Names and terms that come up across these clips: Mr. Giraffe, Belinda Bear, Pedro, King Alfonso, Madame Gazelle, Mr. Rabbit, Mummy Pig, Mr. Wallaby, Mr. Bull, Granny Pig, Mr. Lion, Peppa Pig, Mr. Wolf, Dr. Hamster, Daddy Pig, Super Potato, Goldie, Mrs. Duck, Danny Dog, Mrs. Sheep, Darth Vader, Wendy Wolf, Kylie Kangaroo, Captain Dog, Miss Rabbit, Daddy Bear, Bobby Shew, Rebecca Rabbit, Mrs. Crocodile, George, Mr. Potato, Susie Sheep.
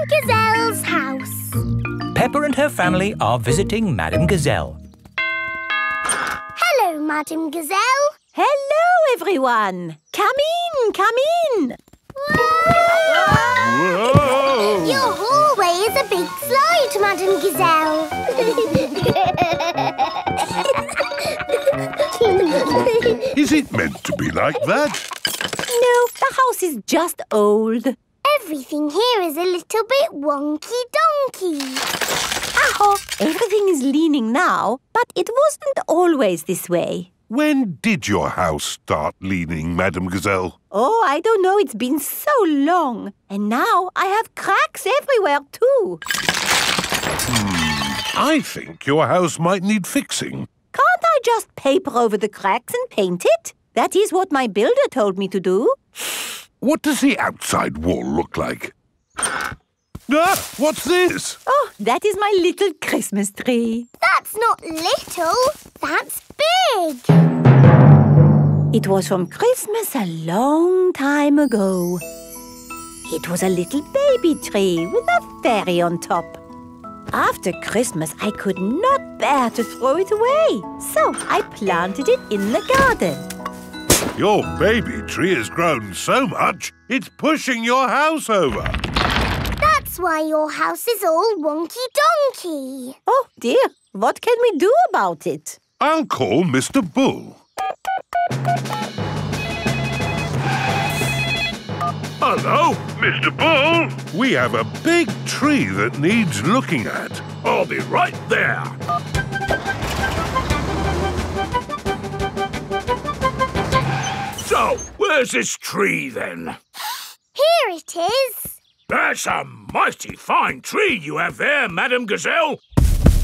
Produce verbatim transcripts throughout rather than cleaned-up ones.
Madame Gazelle's house. Peppa and her family are visiting Madame Gazelle. Hello, Madame Gazelle. Hello, everyone. Come in, come in. Whoa! Whoa! Your hallway is a big slide, Madame Gazelle. Is it meant to be like that? No, the house is just old. Everything here is a little bit wonky-donkey. Aha! Everything is leaning now, but it wasn't always this way. When did your house start leaning, Madame Gazelle? Oh, I don't know. It's been so long. And now I have cracks everywhere, too. Hmm. I think your house might need fixing. Can't I just paper over the cracks and paint it? That is what my builder told me to do. What does the outside wall look like? Ah, what's this? Oh, that is my little Christmas tree. That's not little, that's big. It was from Christmas a long time ago. It was a little baby tree with a fairy on top. After Christmas, I could not bear to throw it away, so I planted it in the garden. Your baby tree has grown so much, it's pushing your house over. That's why your house is all wonky-donkey. Oh, dear. What can we do about it? I'll call Mister Bull. Hello, Mister Bull. We have a big tree that needs looking at. I'll be right there. So, where's this tree, then? Here it is. That's a mighty fine tree you have there, Madame Gazelle.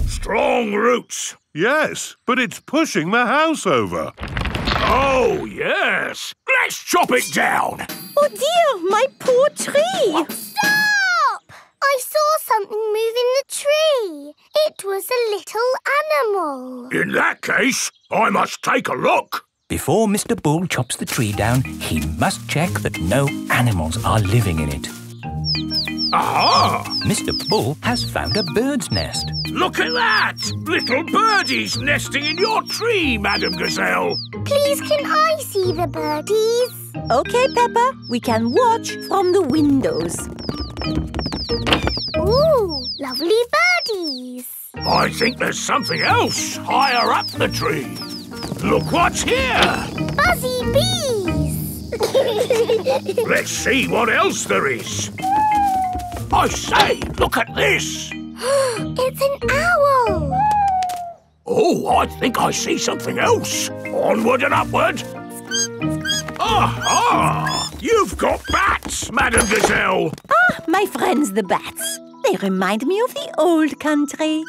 Strong roots. Yes, but it's pushing the house over. Oh, yes. Let's chop it down. Oh, dear, my poor tree. What? Stop! I saw something move in the tree. It was a little animal. In that case, I must take a look. Before Mister Bull chops the tree down, he must check that no animals are living in it. Aha! Mister Bull has found a bird's nest. Look at that! Little birdies nesting in your tree, Madame Gazelle. Please, can I see the birdies? OK, Peppa. We can watch from the windows. Ooh, lovely birdies. I think there's something else higher up the tree. Look what's here. Buzzy bees. Let's see what else there is. I say, look at this! It's an owl! Oh, I think I see something else. Onward and upward. Aha! You've got bats, Madame Gazelle! Ah, my friends, the bats. They remind me of the old country.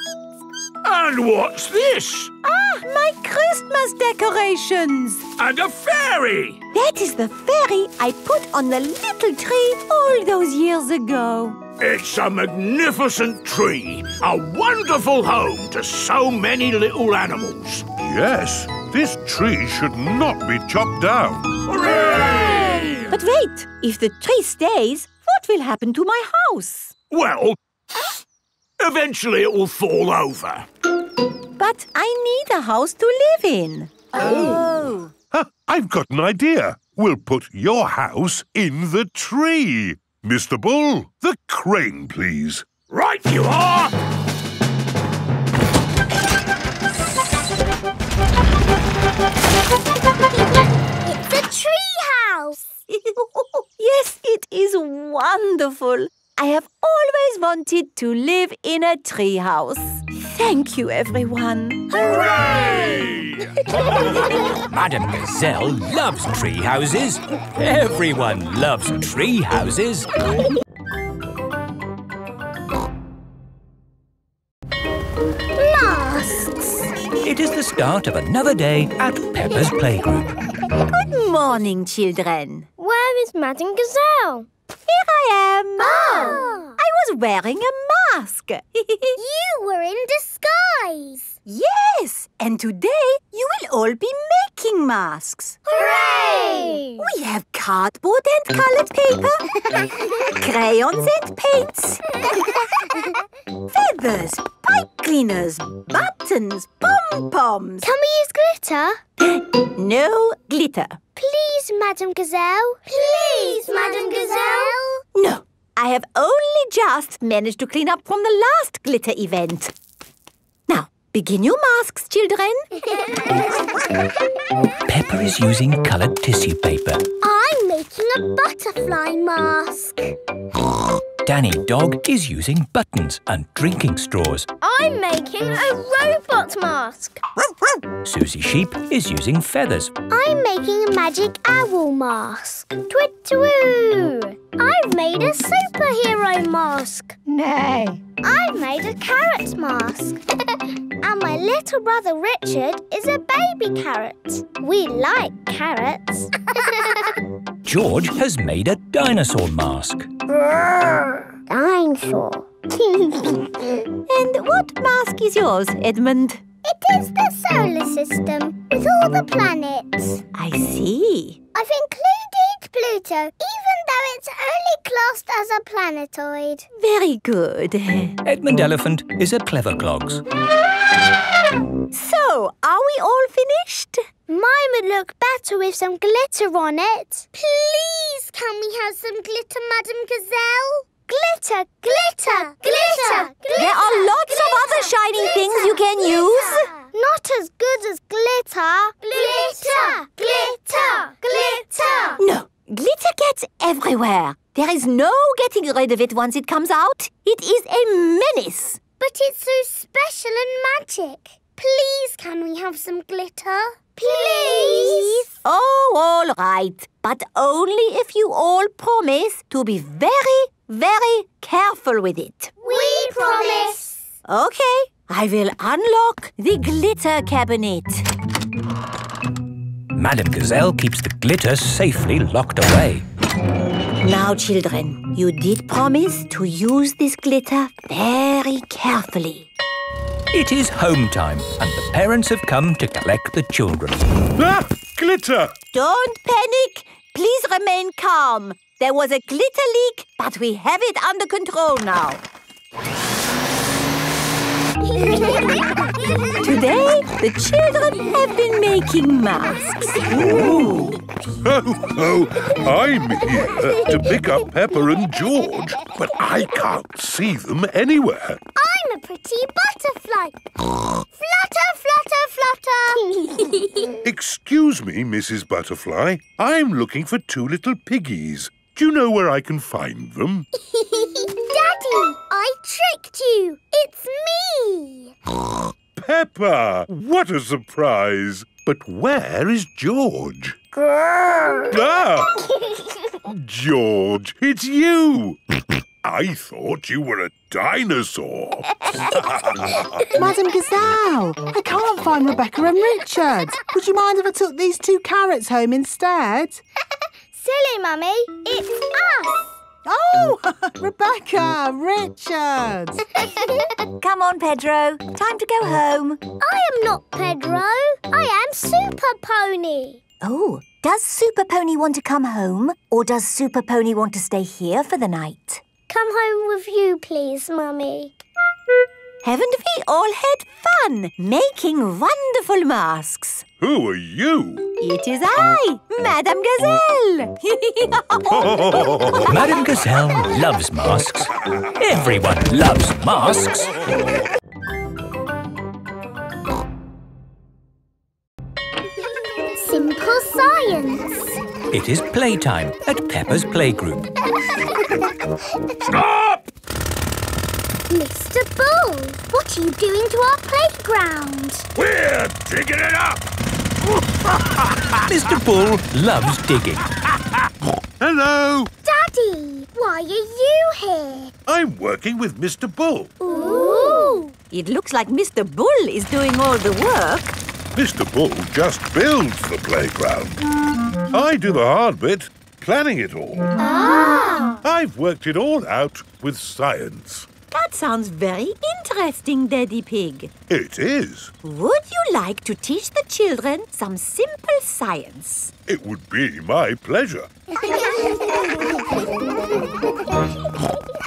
And what's this? Ah, my Christmas decorations! And a fairy! That is the fairy I put on the little tree all those years ago. It's a magnificent tree, a wonderful home to so many little animals. Yes, this tree should not be chopped down. Hooray! But wait, if the tree stays, what will happen to my house? Well, eventually it will fall over. But I need a house to live in. Oh. Huh, I've got an idea. We'll put your house in the tree. Mister Bull, the crane, please. Right you are! It's a tree house! Yes, it is wonderful. I have always wanted to live in a tree house. Thank you, everyone. Hooray! Madame Gazelle loves tree houses. Everyone loves tree houses. Masks. It is the start of another day at Peppa's playgroup. Good morning, children. Where is Madame Gazelle? Here I am. Oh. I was wearing a mask. You were in disguise. Yes, and today you will all be making masks. Hooray! We have cardboard and coloured paper, crayons and paints, feathers, pipe cleaners, buttons, pom-poms. Can we use glitter? No glitter. Please, Madame Gazelle. Please, Madame Gazelle. No, I have only just managed to clean up from the last glitter event. Now, begin your masks, children. Peppa is using coloured tissue paper. I'm making a butterfly mask. Danny Dog is using buttons and drinking straws. I'm making a robot mask. Susie Sheep is using feathers. I'm making a magic owl mask. Twit-twoo! I've made a superhero mask. Nay. I've made a carrot mask. And my little brother Richard is a baby carrot. We like carrots. George has made a dinosaur mask. Dinosaur. And what mask is yours, Edmund? It is the solar system with all the planets. I see. I've included Pluto, even though it's only classed as a planetoid. Very good. Edmund Elephant is a clever clogs. So, are we all finished? Mine would look better with some glitter on it. Please, can we have some glitter, Madame Gazelle? Glitter, glitter, glitter, glitter. There are lots glitter, of other shiny glitter, things you can glitter. use. Not as good as glitter. Glitter, glitter, glitter. No, glitter gets everywhere. There is no getting rid of it once it comes out. It is a menace. But it's so special and magic. Please, can we have some glitter? Please. Oh, all right. But only if you all promise to be very, very careful with it. We promise. Okay. I will unlock the glitter cabinet. Madame Gazelle keeps the glitter safely locked away. Now, children, you did promise to use this glitter very carefully. It is home time, and the parents have come to collect the children. Ah! Glitter! Don't panic. Please remain calm. There was a glitter leak, but we have it under control now. Today, the children have been making masks. Ooh. Ho, ho, I'm here to pick up Peppa and George, but I can't see them anywhere. I'm a pretty butterfly. Flutter, flutter, flutter. Excuse me, Missus Butterfly. I'm looking for two little piggies. Do you know where I can find them? Daddy, I tricked you. It's me. Peppa, what a surprise. But where is George? Ah! George, it's you. I thought you were a dinosaur. Madame Gazelle, I can't find Rebecca and Richard. Would you mind if I took these two carrots home instead? Silly, Mummy. It's us. Oh, Rebecca, Richard. Come on, Pedro. Time to go home. I am not Pedro. I am Super Pony. Oh, does Super Pony want to come home, or does Super Pony want to stay here for the night? Come home with you, please, Mummy. Haven't we all had fun making wonderful masks? Who are you? It is I, Madame Gazelle. Madame Gazelle loves masks. Everyone loves masks. Simple science. It is playtime at Peppa's playgroup. Stop! Mister Bull, what are you doing to our playground? We're digging it up! Mister Bull loves digging. Hello! Daddy, why are you here? I'm working with Mister Bull. Ooh! It looks like Mister Bull is doing all the work. Mister Bull just builds the playground. I do the hard bit, planning it all. Ah! I've worked it all out with science. That sounds very interesting, Daddy Pig. It is. Would you like to teach the children some simple science? It would be my pleasure.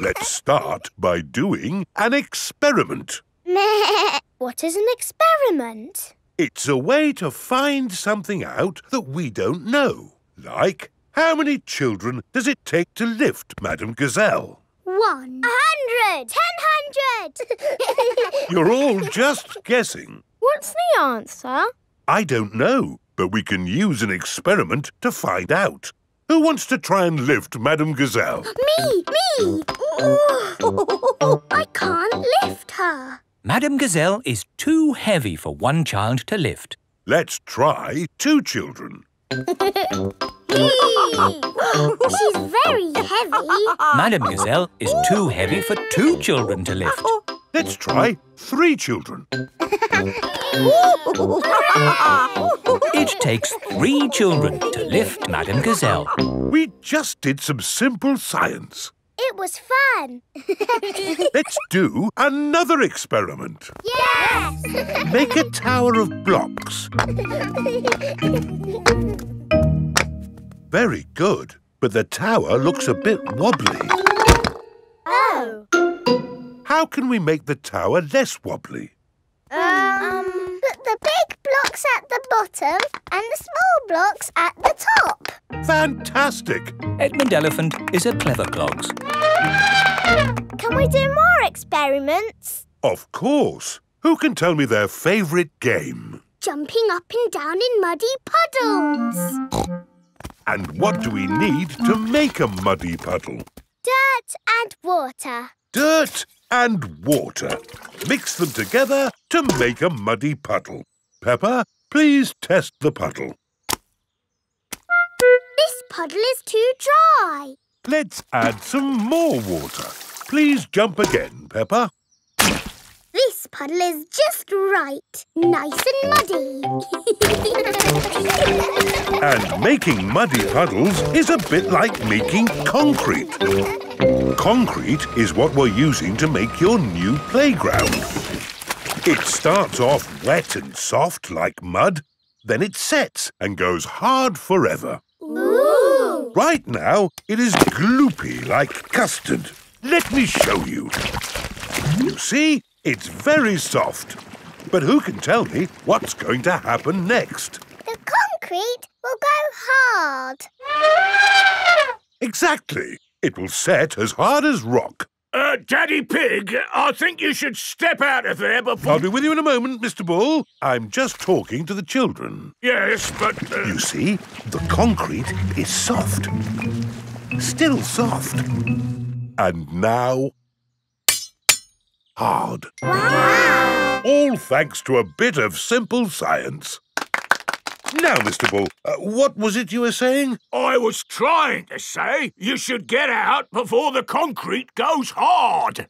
Let's start by doing an experiment. What is an experiment? It's a way to find something out that we don't know. Like, how many children does it take to lift Madame Gazelle? One. A hundred! Ten hundred! You're all just guessing. What's the answer? I don't know, but we can use an experiment to find out. Who wants to try and lift Madame Gazelle? Me! Me! I can't lift her. Madame Gazelle is too heavy for one child to lift. Let's try two children. She's very heavy. Madame Gazelle is too heavy for two children to lift. Let's try three children. It takes three children to lift Madame Gazelle. We just did some simple science. It was fun. Let's do another experiment. Yes! Make a tower of blocks. Very good, but the tower looks a bit wobbly. Oh. How can we make the tower less wobbly? Um, put the big blocks at the bottom and the small blocks at the top. Fantastic! Edmund Elephant is a clever clogs. Can we do more experiments? Of course. Who can tell me their favourite game? Jumping up and down in muddy puddles. And what do we need to make a muddy puddle? Dirt and water. Dirt and water. Mix them together to make a muddy puddle. Peppa, please test the puddle. This puddle is too dry. Let's add some more water. Please jump again, Peppa. This puddle is just right. Nice and muddy. And making muddy puddles is a bit like making concrete. Concrete is what we're using to make your new playground. It starts off wet and soft like mud. Then it sets and goes hard forever. Ooh. Right now, it is gloopy like custard. Let me show you. You see? It's very soft. But who can tell me what's going to happen next? The concrete will go hard. Exactly. It will set as hard as rock. Uh, Daddy Pig, I think you should step out of there before... I'll be with you in a moment, Mister Bull. I'm just talking to the children. Yes, but... Uh... You see, the concrete is soft. Still soft. And now... hard. Wow. All thanks to a bit of simple science. Now, Mister Bull, uh, what was it you were saying? I was trying to say you should get out before the concrete goes hard.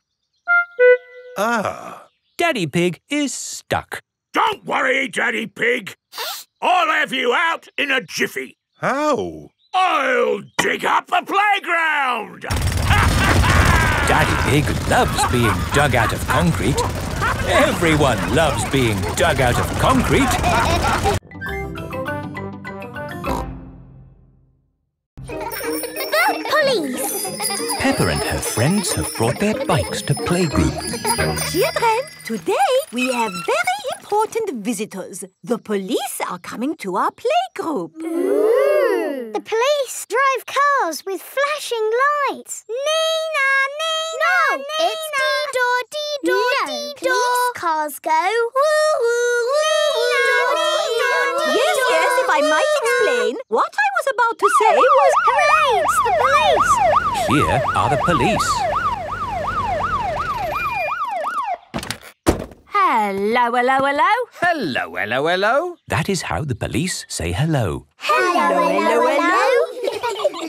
Ah. Daddy Pig is stuck. Don't worry, Daddy Pig. I'll have you out in a jiffy. How? I'll dig up the playground. Daddy Pig loves being dug out of concrete. Everyone loves being dug out of concrete. The police! Peppa and her friends have brought their bikes to playgroup. Children, today we have very important visitors. The police are coming to our playgroup. Ooh. The police drive cars with flashing lights. Nina! No, Nina. It's dee-daw, dee-daw, no, dee-daw. Police cars go woo-woo, woo-woo. Yes, yes, if I might explain, what I was about to say was... Police, the police! Here are the police. Hello, hello, hello. Hello, hello, hello. That is how the police say hello. Hello, hello, hello.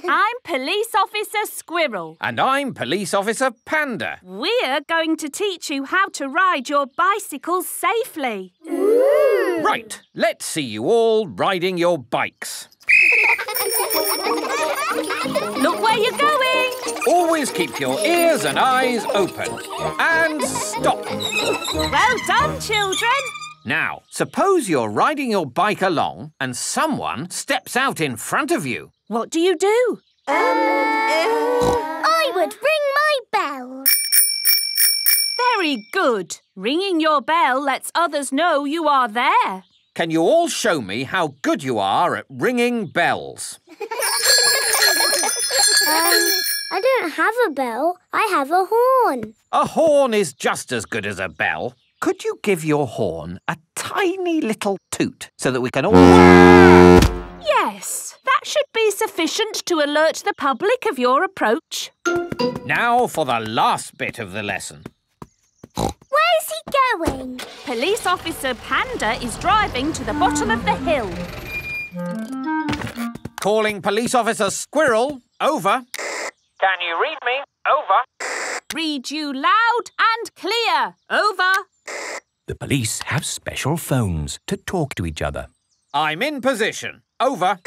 I'm Police Officer Squirrel. And I'm Police Officer Panda. We're going to teach you how to ride your bicycles safely. Ooh. Right, let's see you all riding your bikes. Look where you're going. Always keep your ears and eyes open. And stop. Well done, children. Now, suppose you're riding your bike along and someone steps out in front of you. What do you do? I would ring my bell. Very good. Ringing your bell lets others know you are there. Can you all show me how good you are at ringing bells? um... I don't have a bell. I have a horn. A horn is just as good as a bell. Could you give your horn a tiny little toot so that we can all... Yes, that should be sufficient to alert the public of your approach. Now for the last bit of the lesson. Where's he going? Police Officer Panda is driving to the bottom of the hill. Calling Police Officer Squirrel, over. Can you read me? Over. Read you loud and clear. Over. The police have special phones to talk to each other. I'm in position. Over.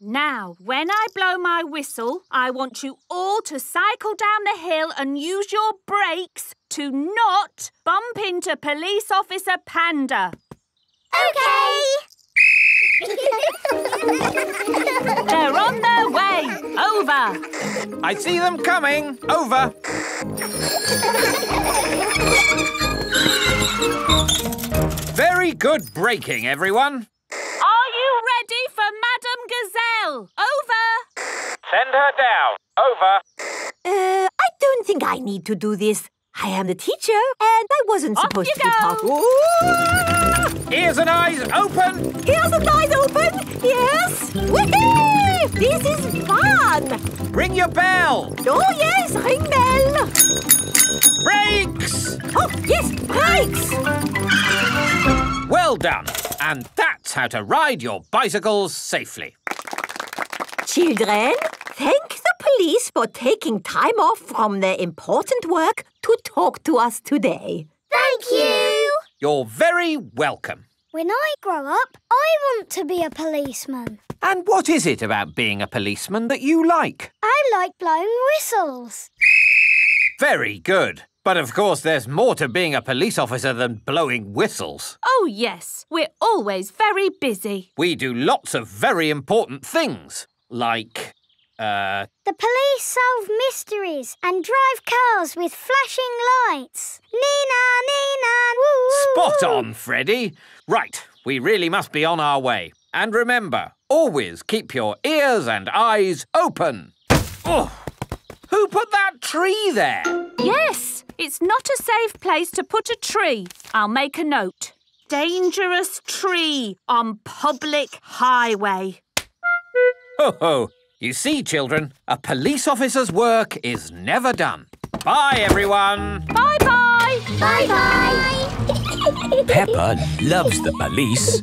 Now, when I blow my whistle, I want you all to cycle down the hill and use your brakes to not bump into Police Officer Panda. OK! They're on their way. Over. I see them coming. Over. Very good braking, everyone. Are you ready for Madame Gazelle? Over. Send her down. Over. Uh, I don't think I need to do this. I am the teacher and I wasn't Off supposed to be talking. Ears and eyes open! Ears and eyes open! Yes! Woohoo! This is fun! Ring your bell! Oh yes, ring bell! Brakes! Oh yes, brakes! Well done! And that's how to ride your bicycles safely. Children, thank the police for taking time off from their important work to talk to us today. Thank you! You're very welcome. When I grow up, I want to be a policeman. And what is it about being a policeman that you like? I like blowing whistles. Very good. But of course there's more to being a police officer than blowing whistles. Oh yes, we're always very busy. We do lots of very important things, like... Uh... The police solve mysteries and drive cars with flashing lights. Nina, Nina, woo! Spot on, Freddy. Right, we really must be on our way. And remember, always keep your ears and eyes open. Oh, who put that tree there? Yes, it's not a safe place to put a tree. I'll make a note. Dangerous tree on public highway. Ho ho. You see, children, a police officer's work is never done. Bye, everyone. Bye-bye. Bye-bye. Peppa loves the police.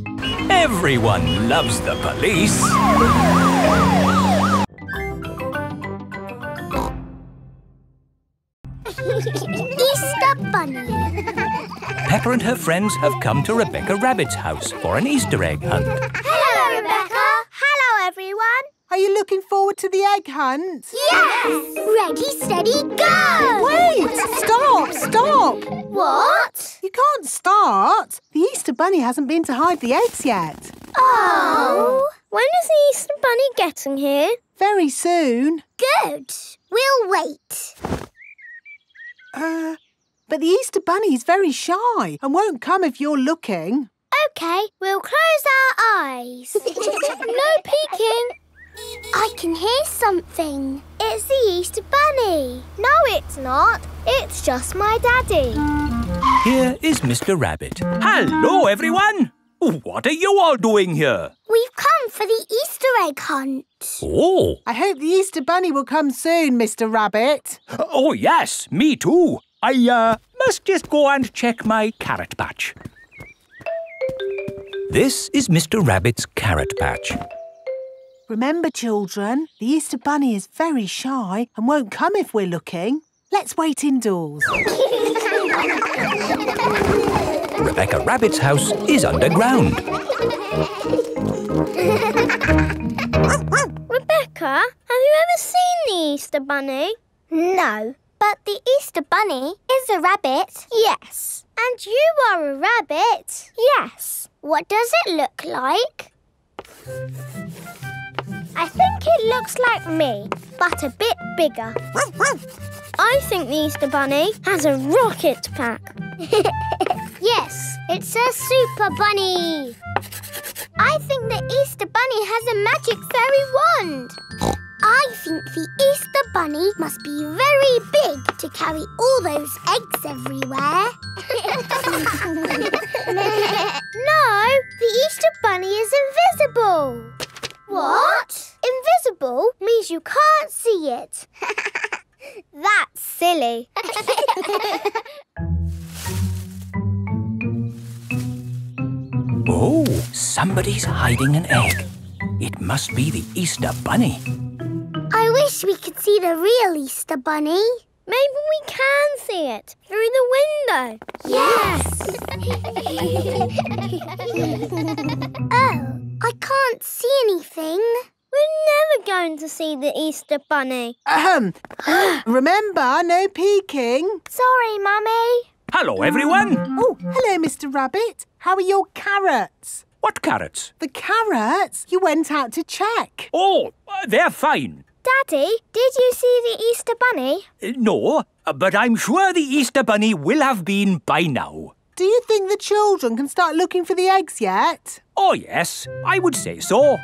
Everyone loves the police. Easter Bunny. Peppa and her friends have come to Rebecca Rabbit's house for an Easter egg hunt. Hello, Rebecca. Hello, everyone. Are you looking forward to the egg hunt? Yes! Ready, steady, go! Wait! Stop, stop! What? You can't start. The Easter Bunny hasn't been to hide the eggs yet. Oh! When is the Easter Bunny getting here? Very soon. Good. We'll wait. Uh, but the Easter Bunny's very shy and won't come if you're looking. OK, we'll close our eyes. No peeking. I can hear something. It's the Easter Bunny. No, it's not. It's just my daddy. Here is Mister Rabbit. Hello, everyone. What are you all doing here? We've come for the Easter egg hunt. Oh. I hope the Easter Bunny will come soon, Mister Rabbit. Oh, yes, me too. I uh, must just go and check my carrot patch. This is Mister Rabbit's carrot patch. Remember, children, the Easter Bunny is very shy and won't come if we're looking. Let's wait indoors. Rebecca Rabbit's house is underground. Rebecca, have you ever seen the Easter Bunny? No, but the Easter Bunny is a rabbit. Yes. And you are a rabbit. Yes. What does it look like? I think it looks like me, but a bit bigger. I think the Easter Bunny has a rocket pack. Yes, it says Super Bunny. I think the Easter Bunny has a magic fairy wand. I think the Easter Bunny must be very big to carry all those eggs everywhere. No, the Easter Bunny is invisible. What? Invisible means you can't see it. That's silly. Oh, somebody's hiding an egg. It must be the Easter Bunny. I wish we could see the real Easter Bunny. Maybe we can see it through the window. Yes! Oh, I can't see anything. We're never going to see the Easter Bunny. Ahem. Remember, no peeking. Sorry, Mummy. Hello, everyone. Oh, hello, Mister Rabbit. How are your carrots? What carrots? The carrots you went out to check. Oh, they're fine. Daddy, did you see the Easter Bunny? Uh, no, but I'm sure the Easter Bunny will have been by now. Do you think the children can start looking for the eggs yet? Oh, yes, I would say so.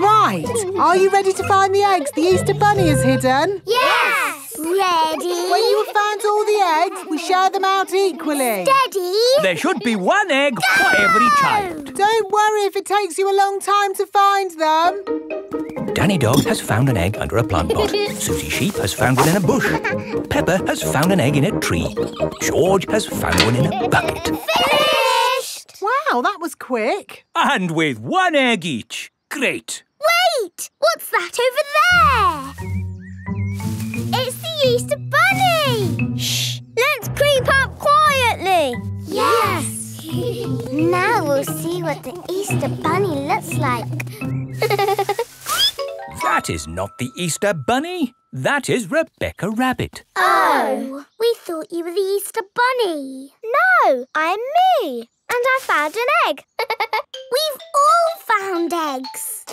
Right, are you ready to find the eggs the Easter Bunny has hidden? Yes! Ready? When you have found all the eggs, we share them out equally. Steady! There should be one egg Go! for every child. Don't worry if it takes you a long time to find them. Danny Dog has found an egg under a plant pot. Susie Sheep has found one in a bush. Peppa has found an egg in a tree. George has found one in a bucket. Finished! Wow, that was quick. And with one egg each. Great. Wait! What's that over there? It's the Easter Bunny! Shh! Let's creep up quietly! Yes! Now we'll see what the Easter Bunny looks like. That is not the Easter Bunny. That is Rebecca Rabbit. Oh! We thought you were the Easter Bunny. No, I'm me. And I found an egg. We've all found eggs.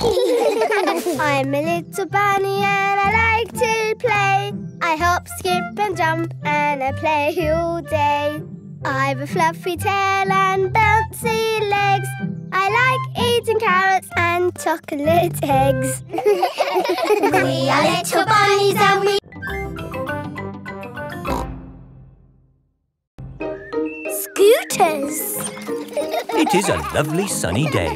I'm a little bunny and I like to play. I hop, skip and jump and I play all day. I've a fluffy tail and bouncy legs. I like eating carrots and chocolate eggs. We are little bunnies and we... Scooters! It is a lovely sunny day.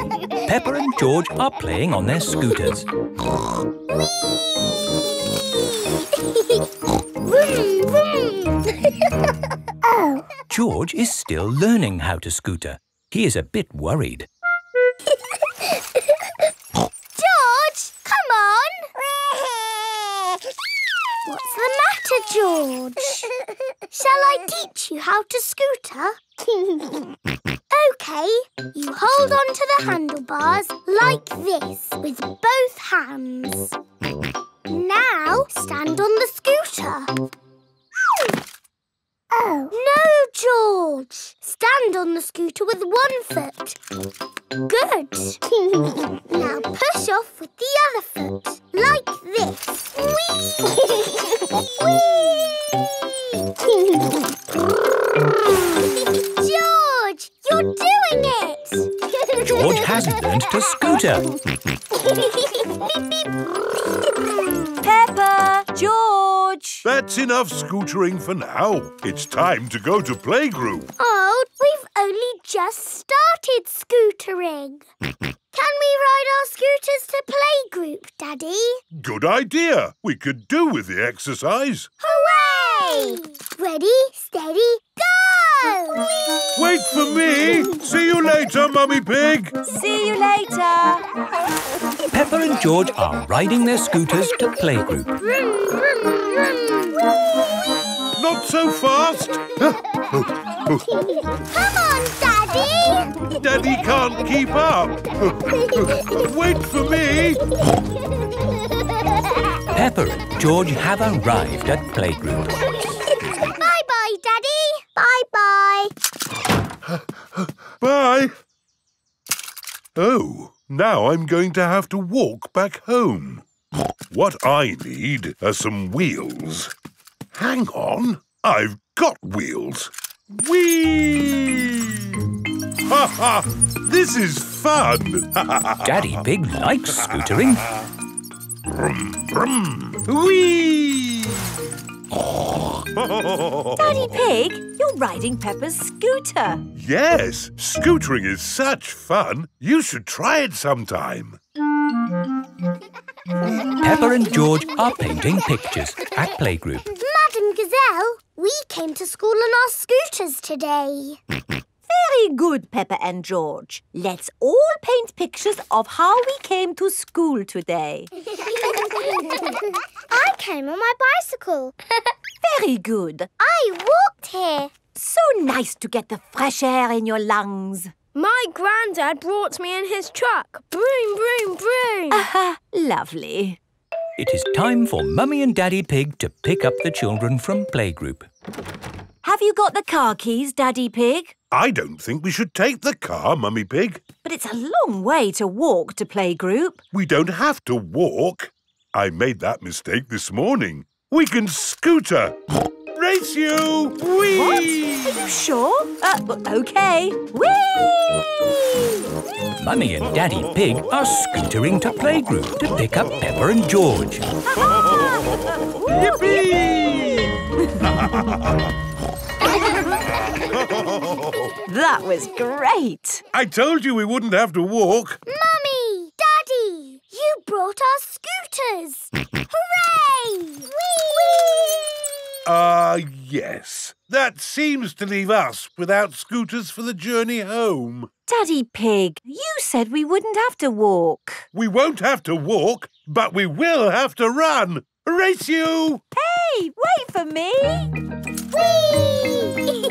Peppa and George are playing on their scooters. Oh. George is still learning how to scooter. He is a bit worried. George, come on! What's the matter, George? Shall I teach you how to scooter? OK, you hold on to the handlebars like this with both hands. Now stand on the scooter. Oh. No, George. Stand on the scooter with one foot. Good. Now push off with the other foot, like this. Whee! Whee! George, you're doing it! George has learned to scooter. Peppa, George! That's enough scootering for now. It's time to go to playgroup. Oh, we've only just started scootering. Can we ride our scooters to playgroup, Daddy? Good idea. We could do with the exercise. Hooray! Ready, steady, go! Whee! Wait for me! See you later, Mummy Pig! See you later! Peppa and George are riding their scooters to playgroup. Not so fast! Come on, Daddy! Daddy can't keep up! Wait for me! Peppa and George have arrived at playgroup. Bye-bye, Daddy! Bye-bye! Bye! Oh, Now I'm going to have to walk back home. What I need are some wheels. Hang on, I've got wheels. Whee! Ha ha! This is fun! Daddy Pig likes scootering. Brum, brum. Whee! Daddy Pig, you're riding Peppa's scooter. Yes, scootering is such fun. You should try it sometime. Peppa and George are painting pictures at playgroup. Madame Gazelle, we came to school on our scooters today. Very good, Peppa and George. Let's all paint pictures of how we came to school today. I came on my bicycle. Very good. I walked here. So nice to get the fresh air in your lungs. My granddad brought me in his truck. Broom, broom, broom. Uh-huh. Lovely. It is time for Mummy and Daddy Pig to pick up the children from playgroup. Have you got the car keys, Daddy Pig? I don't think we should take the car, Mummy Pig. But it's a long way to walk to playgroup. We don't have to walk. I made that mistake this morning. We can scooter. Race you! Whee! What? Are you sure? Uh, OK. Whee! Mummy and Daddy Pig are scootering to playgroup to pick up Peppa and George. Yippee! That was great! I told you we wouldn't have to walk. Mummy! Daddy! You brought our scooters! Hooray! Whee! Ah, uh, yes. That seems to leave us without scooters for the journey home. Daddy Pig, you said we wouldn't have to walk. We won't have to walk, but we will have to run. Race you! Hey, wait for me! Whee!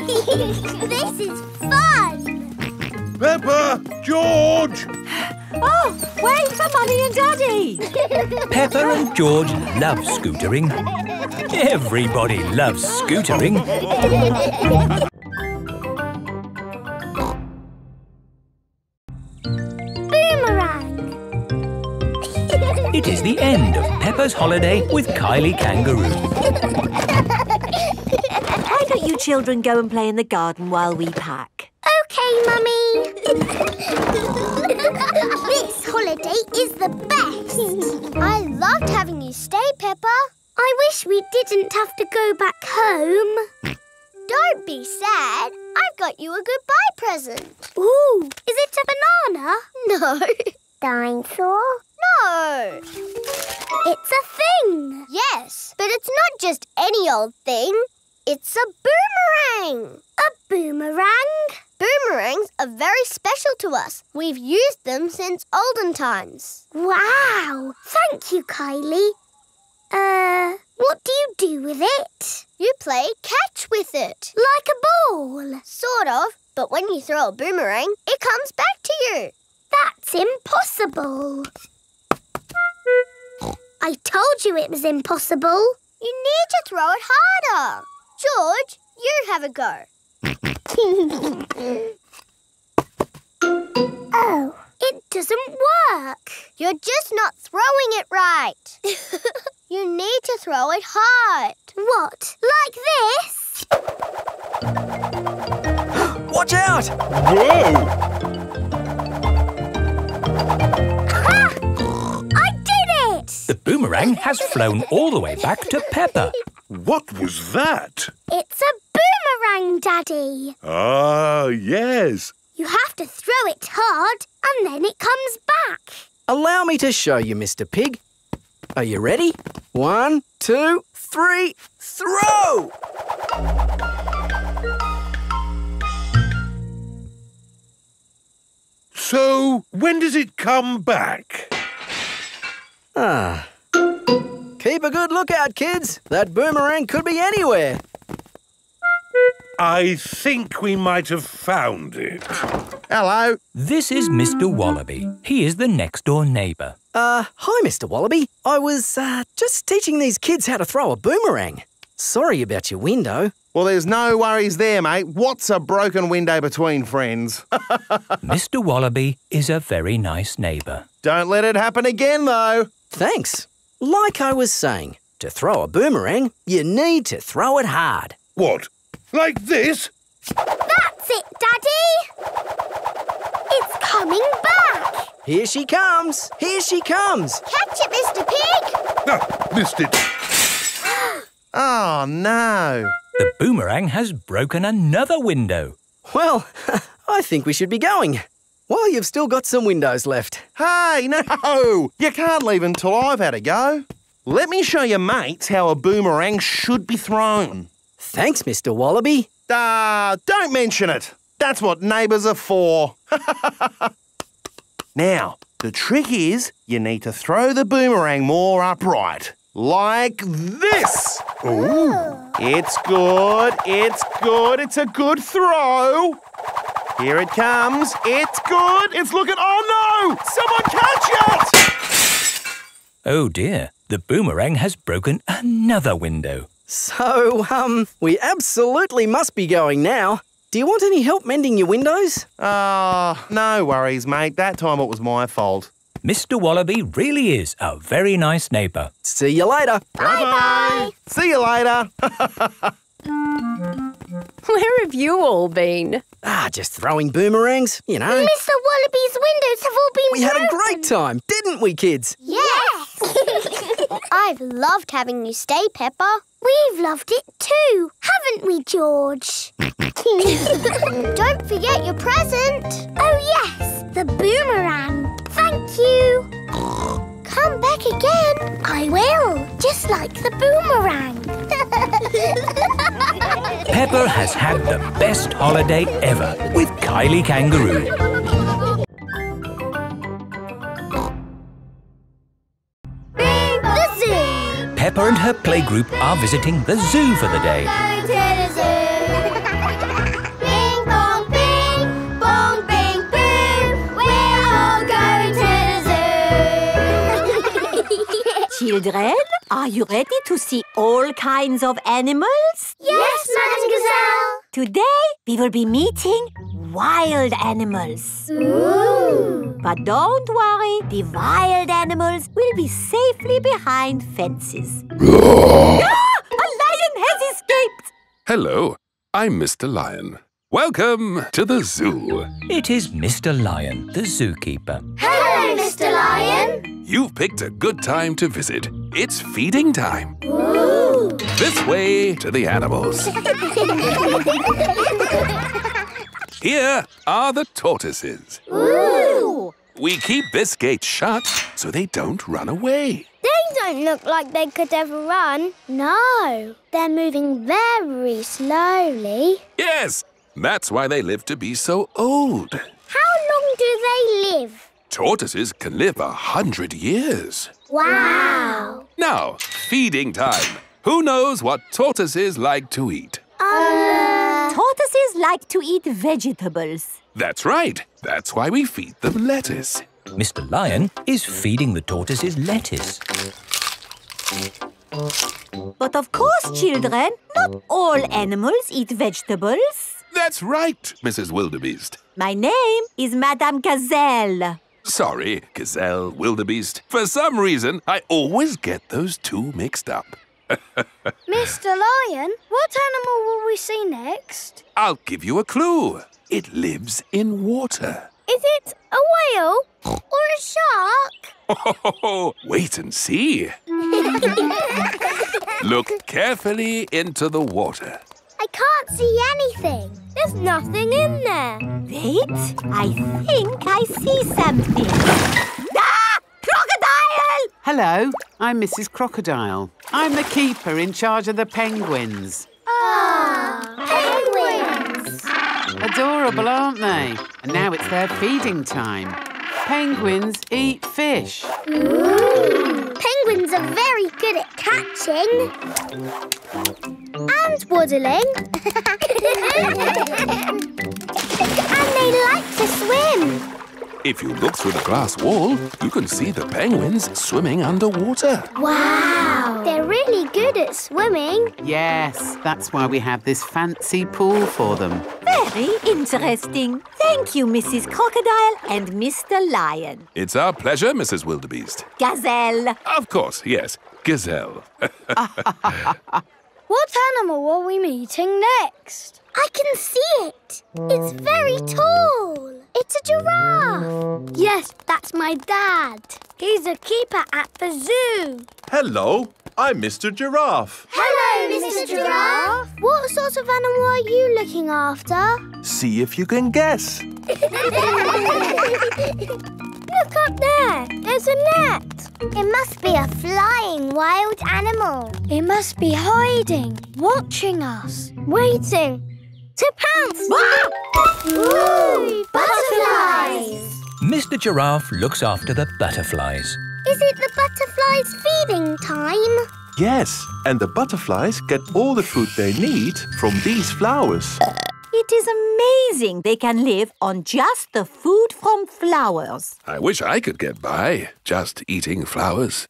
This is fun! Peppa! George! Oh, wait for Mummy and Daddy! Peppa and George love scootering. Everybody loves scootering. Boomerang! It is the end of Peppa's holiday with Kylie Kangaroo. Why don't you children go and play in the garden while we pack? OK, Mummy. This holiday is the best. I loved having you stay, Peppa. I wish we didn't have to go back home. Don't be sad. I've got you a goodbye present. Ooh, is it a banana? No. Dinosaur? No. It's a thing. Yes, but it's not just any old thing. It's a boomerang! A boomerang? Boomerangs are very special to us. We've used them since olden times. Wow! Thank you, Kylie. Uh, what do you do with it? You play catch with it. Like a ball? Sort of, but when you throw a boomerang, it comes back to you. That's impossible. I told you it was impossible. You need to throw it harder. George, you have a go. Oh, it doesn't work. You're just not throwing it right. You need to throw it hard. What? Like this? Watch out! Whoa! The boomerang has flown all the way back to Peppa. What was that? It's a boomerang, Daddy. Ah, yes. You have to throw it hard and then it comes back. Allow me to show you, Mister Pig. Are you ready? One, two, three, throw! So, when does it come back? Ah. Keep a good lookout, kids. That boomerang could be anywhere. I think we might have found it. Hello. This is Mister Wallaby. He is the next-door neighbour. Uh, hi, Mister Wallaby. I was, uh, just teaching these kids how to throw a boomerang. Sorry about your window. Well, there's no worries there, mate. What's a broken window between friends? Mister Wallaby is a very nice neighbour. Don't let it happen again, though. Thanks. Like I was saying, to throw a boomerang, you need to throw it hard. What? Like this? That's it, Daddy! It's coming back! Here she comes! Here she comes! Catch it, Mister Pig! Ah, missed it! Oh, no! The boomerang has broken another window. Well, I think we should be going. Well, you've still got some windows left. Hey, no! You can't leave until I've had a go. Let me show your mates how a boomerang should be thrown. Thanks, Mister Wallaby. Ah, uh, don't mention it. That's what neighbours are for. Now, the trick is you need to throw the boomerang more upright. Like this. Ooh. It's good, it's good, it's a good throw. Here it comes, it's good, it's looking... Oh, no! Someone catch it! Oh, dear. The boomerang has broken another window. So, um, we absolutely must be going now. Do you want any help mending your windows? Ah, uh, no worries, mate. That time it was my fault. Mister Wallaby really is a very nice neighbour. See you later. Bye-bye. See you later. Where have you all been? Ah, just throwing boomerangs, you know. Mister Wallaby's windows have all been broken. We had a great time, didn't we, kids? Yes. yes. I've loved having you stay, Peppa. We've loved it too, haven't we, George? Don't forget your present. Oh, yes, the boomerang. Thank you. Come back again. I will, just like the boomerang. Peppa has had the best holiday ever with Kylie Kangaroo. The zoo. Peppa and her playgroup are visiting the zoo for the day. Going to the zoo. Bing, bong, bing, bong, bing, boo. We're all going to the zoo. Children, are you ready to see all kinds of animals? Yes, Madame Gazelle! Today, we will be meeting wild animals. Ooh! But don't worry, the wild animals will be safely behind fences. Ah! A lion has escaped! Hello, I'm Mister Lion. Welcome to the zoo. It is Mister Lion, the zookeeper. Hello, Mister Lion. You've picked a good time to visit. It's feeding time. Ooh. This way to the animals. Here are the tortoises. Ooh. We keep this gate shut so they don't run away. They don't look like they could ever run. No, they're moving very slowly. Yes. That's why they live to be so old. How long do they live? Tortoises can live a hundred years. Wow! Now, feeding time. Who knows what tortoises like to eat? Uh... Tortoises like to eat vegetables. That's right. That's why we feed them lettuce. Mister Lion is feeding the tortoises lettuce. But of course, children, not all animals eat vegetables. That's right, Missus Wildebeest. My name is Madame Gazelle. Sorry, Gazelle, Wildebeest. For some reason, I always get those two mixed up. Mister Lion, what animal will we see next? I'll give you a clue. It lives in water. Is it a whale or a shark? Oh, wait and see. Look carefully into the water. I can't see anything. There's nothing in there. Wait, I think I see something. Ah! Crocodile! Hello, I'm Missus Crocodile. I'm the keeper in charge of the penguins. Ah, penguins! Adorable, aren't they? And now it's their feeding time. Penguins eat fish. Ooh. Penguins are very good at catching. And waddling. And they like to swim. If you look through the glass wall, you can see the penguins swimming underwater. Wow! They're really good at swimming. Yes, that's why we have this fancy pool for them. Very interesting. Thank you, Missus Crocodile and Mister Lion. It's our pleasure, Missus Wildebeest. Gazelle. Of course, yes. Gazelle. What animal are we meeting next? I can see it. It's very tall. It's a giraffe. Yes, that's my dad. He's a keeper at the zoo. Hello, I'm Mister Giraffe. Hello, Mister Giraffe. What sort of animal are you looking after? See if you can guess. Look up there. There's a net. It must be a flying wild animal. It must be hiding, watching us, waiting. To pounce! Ooh, butterflies! Mister Giraffe looks after the butterflies. Is it the butterflies' feeding time? Yes, and the butterflies get all the food they need from these flowers. It is amazing they can live on just the food from flowers. I wish I could get by just eating flowers.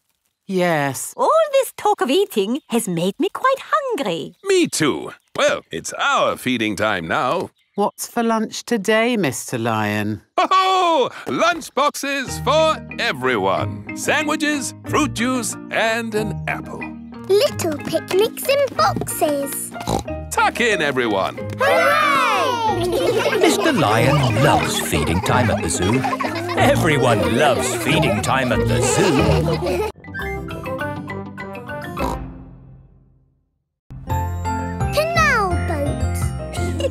Yes. All this talk of eating has made me quite hungry. Me too. Well, it's our feeding time now. What's for lunch today, Mister Lion? Ho-ho! Lunch boxes for everyone. Sandwiches, fruit juice and an apple. Little picnics in boxes. Tuck in, everyone. Hooray! Mister Lion loves feeding time at the zoo. Everyone loves feeding time at the zoo.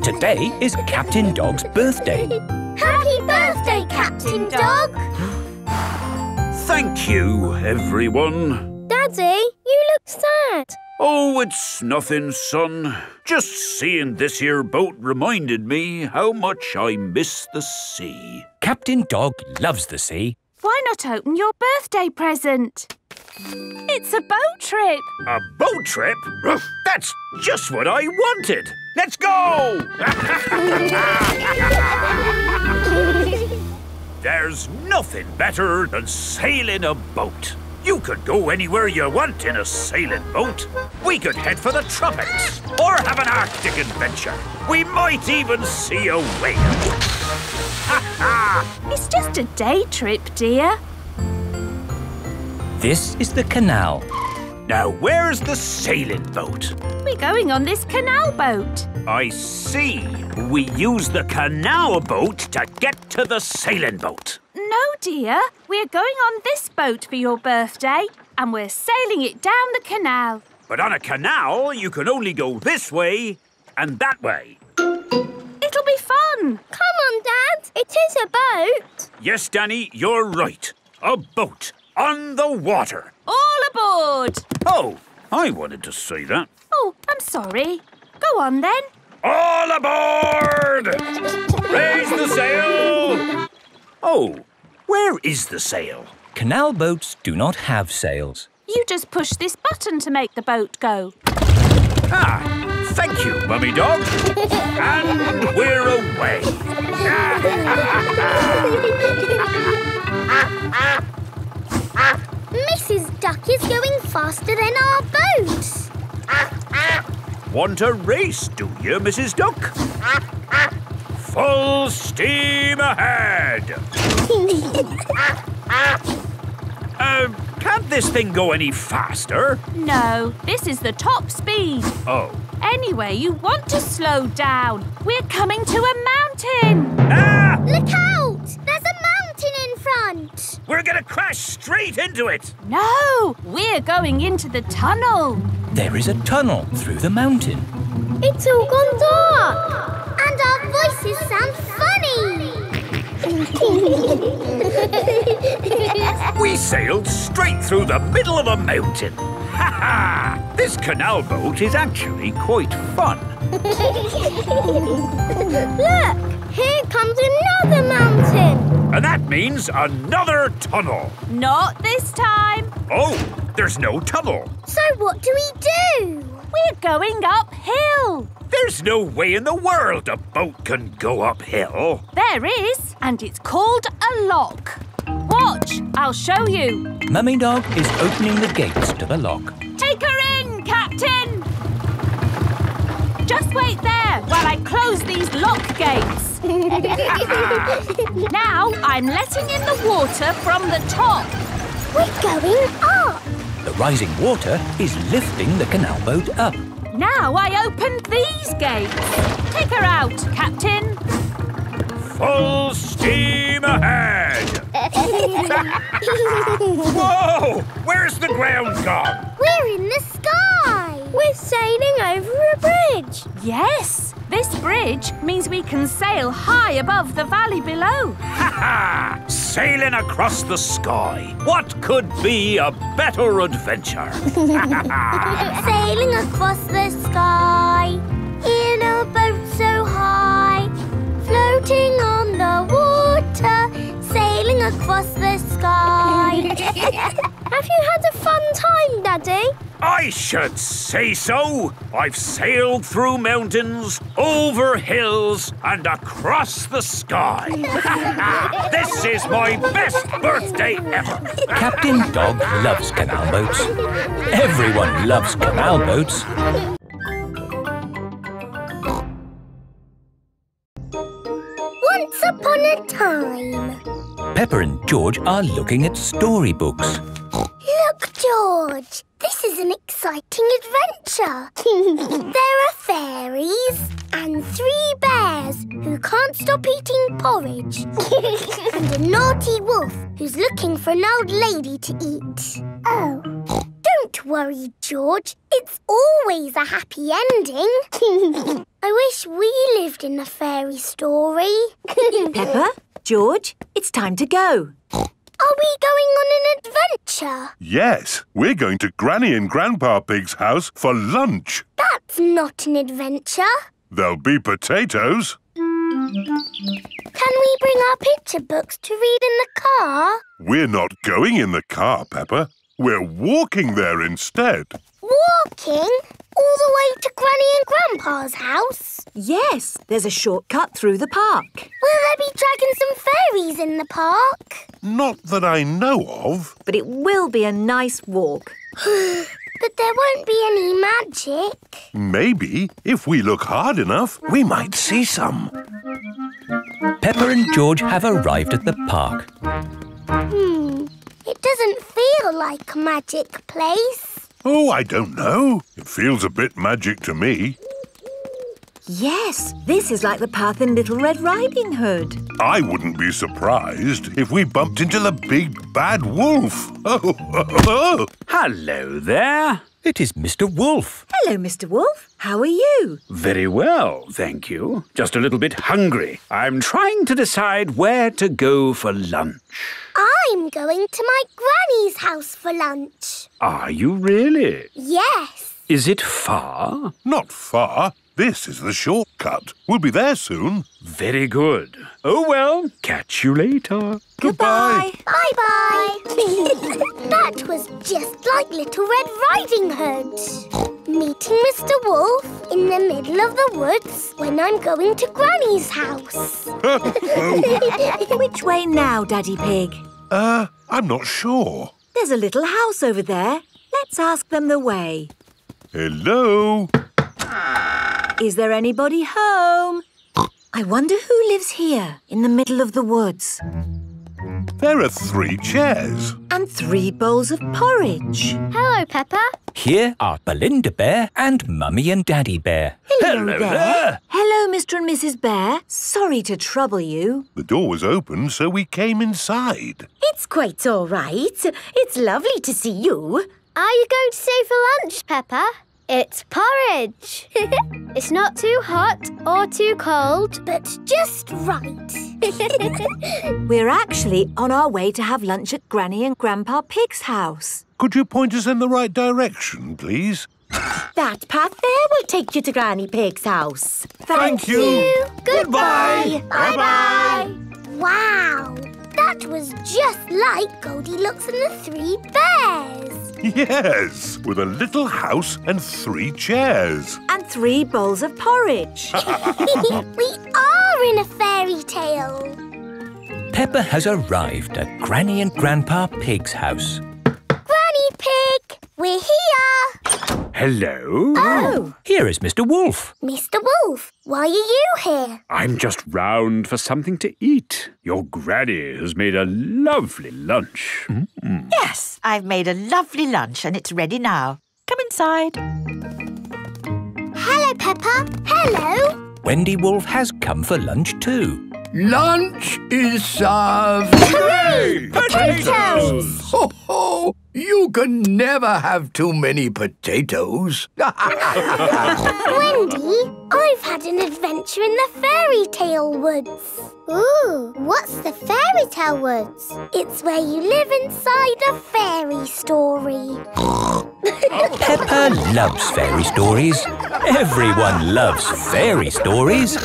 Today is Captain Dog's birthday. Happy birthday, Captain Dog! Thank you, everyone. Daddy, you look sad. Oh, it's nothing, son. Just seeing this here boat reminded me how much I miss the sea. Captain Dog loves the sea. Why not open your birthday present? It's a boat trip. A boat trip? That's just what I wanted. Let's go! There's nothing better than sailing a boat. You could go anywhere you want in a sailing boat. We could head for the tropics or have an Arctic adventure. We might even see a whale. It's just a day trip, dear. This is the canal. Now, where's the sailing boat? We're going on this canal boat. I see. We use the canal boat to get to the sailing boat. No, dear. We're going on this boat for your birthday, and we're sailing it down the canal. But on a canal, you can only go this way and that way. It'll be fun. Come on, Dad. It is a boat. Yes, Danny, you're right. A boat. On the water. All aboard! Oh, I wanted to say that. Oh, I'm sorry. Go on then. All aboard! Raise the sail! Oh, where is the sail? Canal boats do not have sails. You just push this button to make the boat go. Ah, thank you, Mummy Dog. And we're away. Missus Duck is going faster than our boats. Want a race, do you, Missus Duck? Full steam ahead! uh, can't this thing go any faster? No, this is the top speed. Oh. Anyway, you want to slow down. We're coming to a mountain. Ah! Look out! There's a mountain in front. We're going to crash straight into it! No! We're going into the tunnel! There is a tunnel through the mountain. It's all gone dark! And our voices sound funny! We sailed straight through the middle of a mountain! Ha ha! This canal boat is actually quite fun! Look! Here comes another mountain! And that means another tunnel. Not this time. Oh, there's no tunnel. So what do we do? We're going uphill. There's no way in the world a boat can go uphill. There is, and it's called a lock. Watch, I'll show you. Mummy Dog is opening the gates to the lock. Take her in, Captain! Just wait there while I close these lock gates. Now I'm letting in the water from the top. We're going up. The rising water is lifting the canal boat up. Now I opened these gates. Take her out, Captain. Full steam ahead! Whoa! Where's the ground gone? We're in the sky! We're sailing over a bridge. Yes! This bridge means we can sail high above the valley below. Ha ha! Sailing across the sky. What could be a better adventure? Sailing across the sky in a boat so high, floating on the water, sailing across the sky. Have you had a fun time, Daddy? I should say so. I've sailed through mountains, over hills, and across the sky. This is my best birthday ever. Captain Dog loves canal boats. Everyone loves canal boats. Once upon a time. Peppa and George are looking at storybooks. Look, George. This is an exciting adventure. There are fairies and three bears who can't stop eating porridge. And a naughty wolf who's looking for an old lady to eat. Oh. Don't worry, George. It's always a happy ending. I wish we lived in a fairy story. Peppa, George, it's time to go. Are we going on an adventure? Yes, we're going to Granny and Grandpa Pig's house for lunch. That's not an adventure. There'll be potatoes. Can we bring our picture books to read in the car? We're not going in the car, Peppa. We're walking there instead. Walking? All the way to Granny and Grandpa's house? Yes, there's a shortcut through the park. Will there be dragons and fairies in the park? Not that I know of. But it will be a nice walk. But there won't be any magic. Maybe, if we look hard enough, we might see some. Peppa and George have arrived at the park. Hmm, it doesn't feel like a magic place. Oh, I don't know. It feels a bit magic to me. Yes, this is like the path in Little Red Riding Hood. I wouldn't be surprised if we bumped into the big bad wolf. Oh, oh, oh. Hello there. It is Mister Wolf. Hello, Mister Wolf. How are you? Very well, thank you. Just a little bit hungry. I'm trying to decide where to go for lunch. I'm going to my granny's house for lunch. Are you really? Yes. Is it far? Not far. This is the shortcut. We'll be there soon. Very good. Oh, well, catch you later. Goodbye. Bye-bye. That was just like Little Red Riding Hood. Meeting Mister Wolf in the middle of the woods when I'm going to Granny's house. Which way now, Daddy Pig? Uh, I'm not sure. There's a little house over there. Let's ask them the way. Hello? Is there anybody home? I wonder who lives here in the middle of the woods. There are three chairs. And three bowls of porridge. Hello, Peppa. Here are Belinda Bear and Mummy and Daddy Bear. Hello, Hello there. there. Hello, Mister and Missus Bear. Sorry to trouble you. The door was open, so we came inside. It's quite all right. It's lovely to see you. Are you going to stay for lunch, Peppa? It's porridge. It's not too hot or too cold, but just right. We're actually on our way to have lunch at Granny and Grandpa Pig's house. Could you point us in the right direction, please? That path there will take you to Granny Pig's house. Thank, Thank you. you. Goodbye. Bye-bye. Wow, that was just like Goldilocks and the Three Bears. Yes, with a little house and three chairs. And three bowls of porridge. We are in a fairy tale. Peppa has arrived at Granny and Grandpa Pig's house. Granny Pig, we're here. Hello. Oh. Here is Mister Wolf. Mister Wolf, why are you here? I'm just round for something to eat. Your granny has made a lovely lunch. Mm-mm. Yes, I've made a lovely lunch and it's ready now. Come inside. Hello, Peppa. Hello. Wendy Wolf has come for lunch too. Lunch is served. Hooray! Potatoes! Ho, ho! You can never have too many potatoes. Wendy, I've had an adventure in the fairy tale woods. Ooh, what's the fairy tale woods? It's where you live inside a fairy story. Peppa loves fairy stories. Everyone loves fairy stories.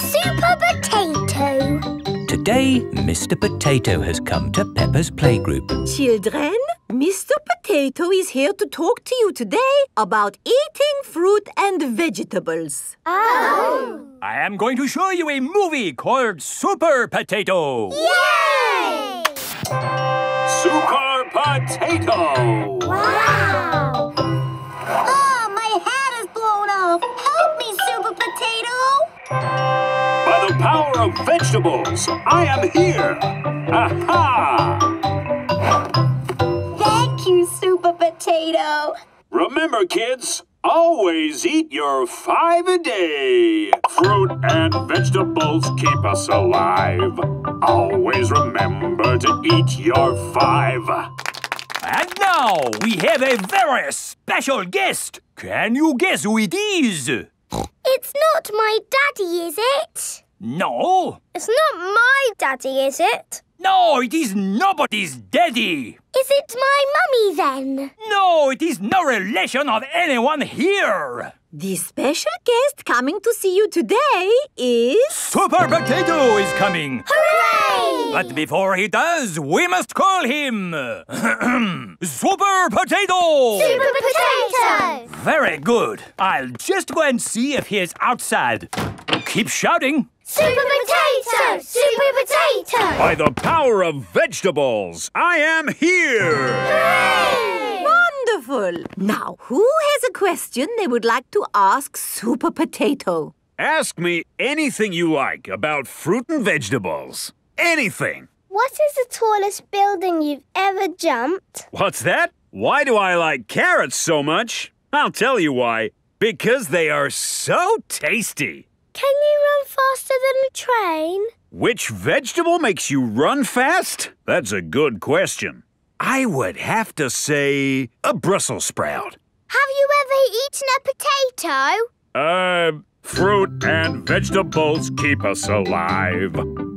Super Potato. Today, Mister Potato has come to Peppa's playgroup. Children, Mister Potato is here to talk to you today about eating fruit and vegetables. Oh! I am going to show you a movie called Super Potato. Yay! Super Potato! Wow! Oh, my hat is blown off. Help me, Super Potato! By the power of vegetables, I am here! Aha! Thank you, Super Potato! Remember, kids, always eat your five a day. Fruit and vegetables keep us alive. Always remember to eat your five. And now, we have a very special guest. Can you guess who it is? It's not my daddy, is it? No. It's not my daddy, is it? No, it is nobody's daddy. Is it my mummy, then? No, it is no relation of anyone here. The special guest coming to see you today is... Super Potato is coming! Hooray! But before he does, we must call him... Super Potato! Super Potato! Very good. I'll just go and see if he is outside. Keep shouting. Super Potato! Super Potato! By the power of vegetables, I am here! Hooray! Wonderful! Now, who has a question they would like to ask Super Potato? Ask me anything you like about fruit and vegetables. Anything! What is the tallest building you've ever jumped? What's that? Why do I like carrots so much? I'll tell you why. Because they are so tasty! Can you run faster than a train? Which vegetable makes you run fast? That's a good question. I would have to say a Brussels sprout. Have you ever eaten a potato? Uh, fruit and vegetables keep us alive.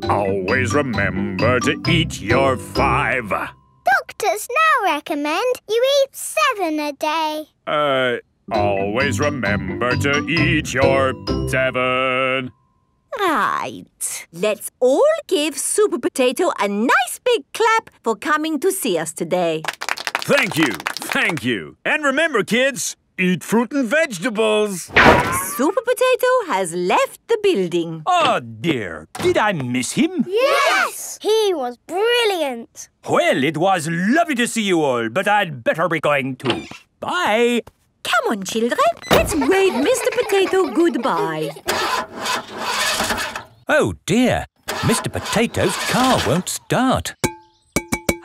Always remember to eat your five. Doctors now recommend you eat seven a day. Uh... Always remember to eat your seven. Right. Let's all give Super Potato a nice big clap for coming to see us today. Thank you. Thank you. And remember, kids, eat fruit and vegetables. Super Potato has left the building. Oh, dear. Did I miss him? Yes! He was brilliant. Well, it was lovely to see you all, but I'd better be going too. Bye. Come on, children. Let's wave Mister Potato goodbye. Oh, dear. Mister Potato's car won't start.